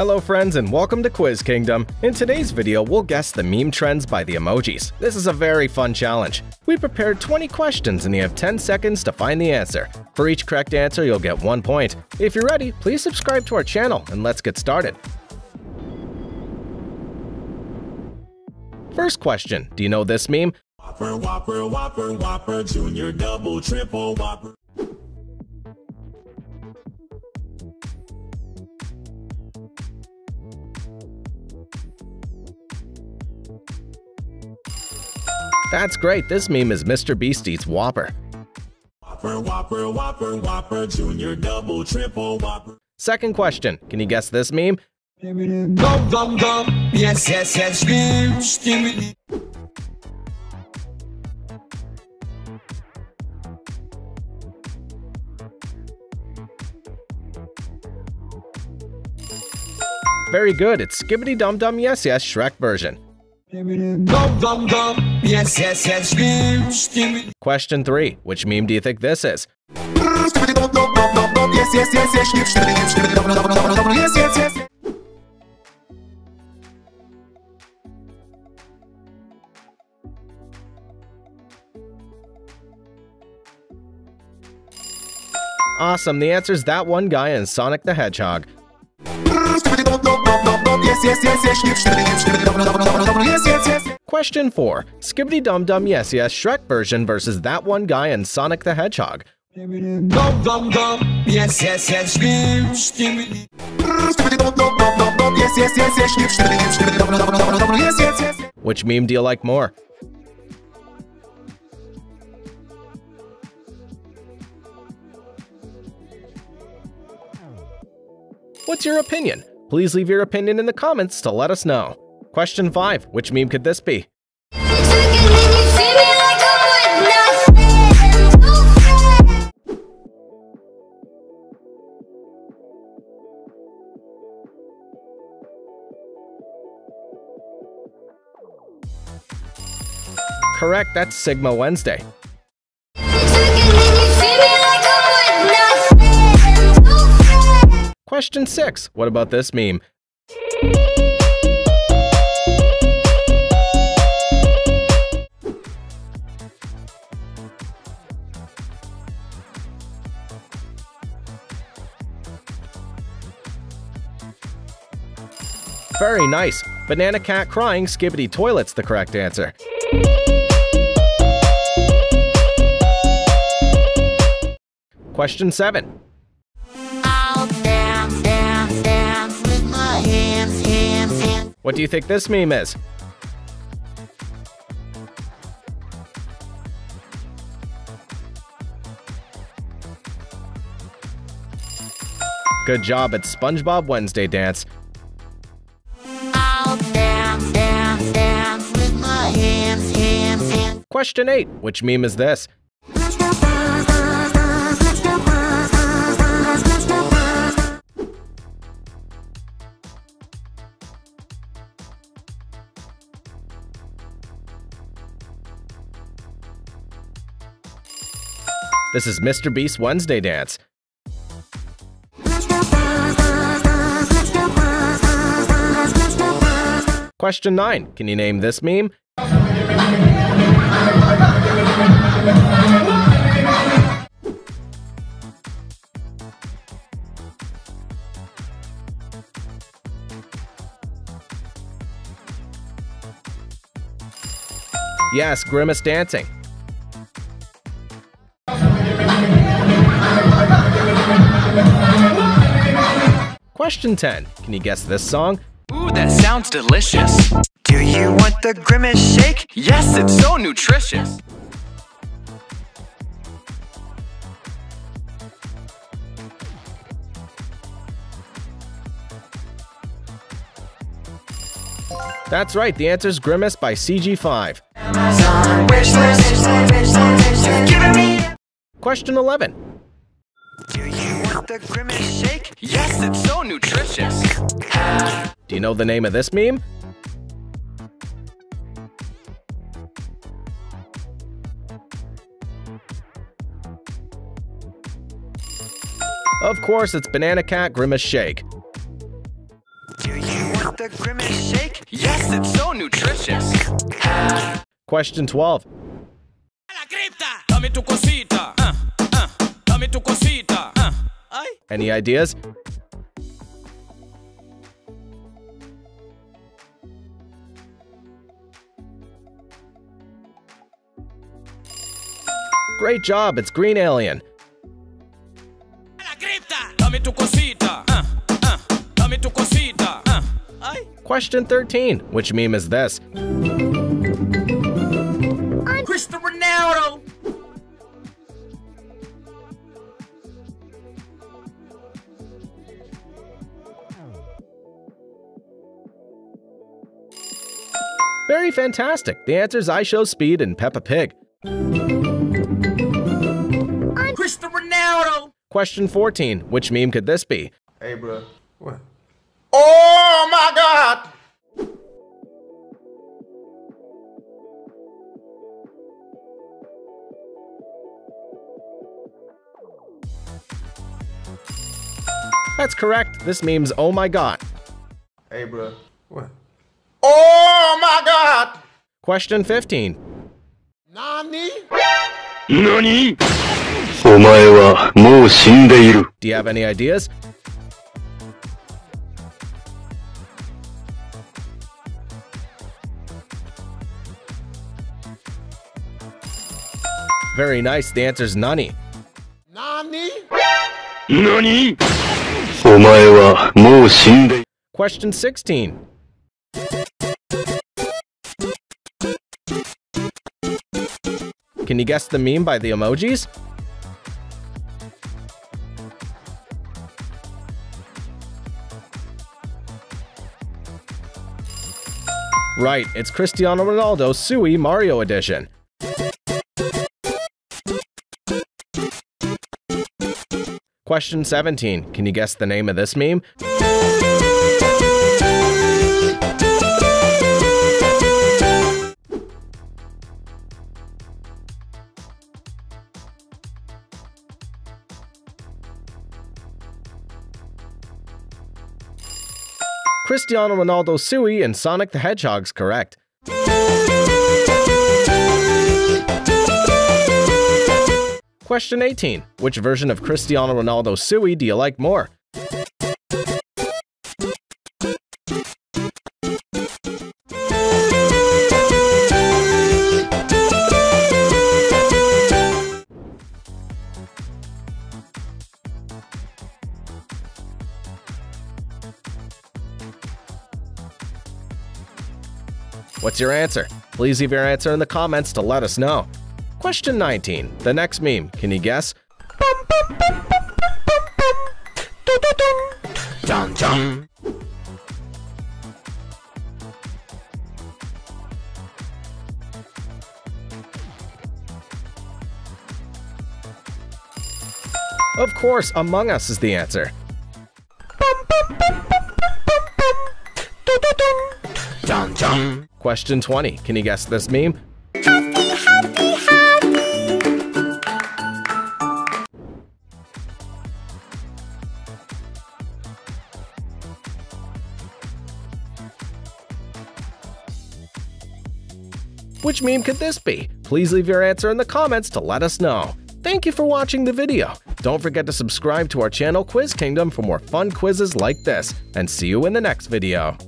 Hello friends and welcome to Quiz Kingdom. In today's video, we'll guess the meme trends by the emojis. This is a very fun challenge. We prepared 20 questions and you have 10 seconds to find the answer. For each correct answer, you'll get 1 point. If you're ready, please subscribe to our channel and let's get started. First question, do you know this meme? Whopper, whopper, whopper, whopper, junior, double, triple, whopper. That's great, this meme is Mr. Beast Eats Whopper. Whopper, whopper, whopper, whopper, junior, double, triple, whopper. Second question, can you guess this meme? Dom dom dom, yes, yes, yes, Skibidi. Very good, it's Skibidi Dom Dom Yes Yes Shrek version. Yes, yes, yes. Question 3. Which meme do you think this is? Awesome, the answer's that one guy in Sonic the Hedgehog. Question 4. Skibidi Dum Dum Yes Yes Shrek version versus that one guy in Sonic the Hedgehog. Which meme do you like more? What's your opinion? Please leave your opinion in the comments to let us know. Question 5. Which meme could this be? Correct, that's Sigma Wednesday. Question 6. What about this meme? Very nice. Banana Cat Crying Skibidi Toilet's the correct answer. Question 7. What do you think this meme is? Good job, it's SpongeBob Wednesday Dance. I'll dance, dance, dance with my hands, hands, hands. Question 8. Which meme is this? This is Mr. Beast Wednesday Dance. Question 9. Can you name this meme? Yes, Grimace Dancing. Question 10. Can you guess this song? Ooh, that sounds delicious. Do you want the Grimace Shake? Yes, it's so nutritious. That's right, the answer's Grimace by CG5. Question 11. Do you want the Grimace Shake? Yes, it's so nutritious. Do you know the name of this meme? Of course, it's Banana Cat Grimace Shake. the Grimace Shake? Yes, it's so nutritious. Question 12. Any ideas? Great job, it's Green Alien. Question 13. Which meme is this? Cristiano Ronaldo! Very fantastic. The answer is I Show Speed and Peppa Pig. Cristiano Ronaldo! Question 14. Which meme could this be? Hey, bro. What? Oh my God! That's correct. This meme's "Oh my God." Hey, bro. What? Oh my God! Question 15. Nani? Nani? Omae wa mou shindeiru. Do you have any ideas? Very nice. The answer's Nani. Nani? Nani? Omae wa mou shindeiru. Question 16. Can you guess the meme by the emojis? Right, it's Cristiano Ronaldo Sui Mario Edition. Question 17. Can you guess the name of this meme? Cristiano Ronaldo Sui and Sonic the Hedgehog's correct. Question 18. Which version of Cristiano Ronaldo Sui do you like more? What's your answer? Please leave your answer in the comments to let us know. Question 19. The next meme. Can you guess? Of course, Among Us is the answer. Question 20. Can you guess this meme? Happy, happy, happy. Which meme could this be? Please leave your answer in the comments to let us know. Thank you for watching the video. Don't forget to subscribe to our channel Quiz Kingdom for more fun quizzes like this. And see you in the next video.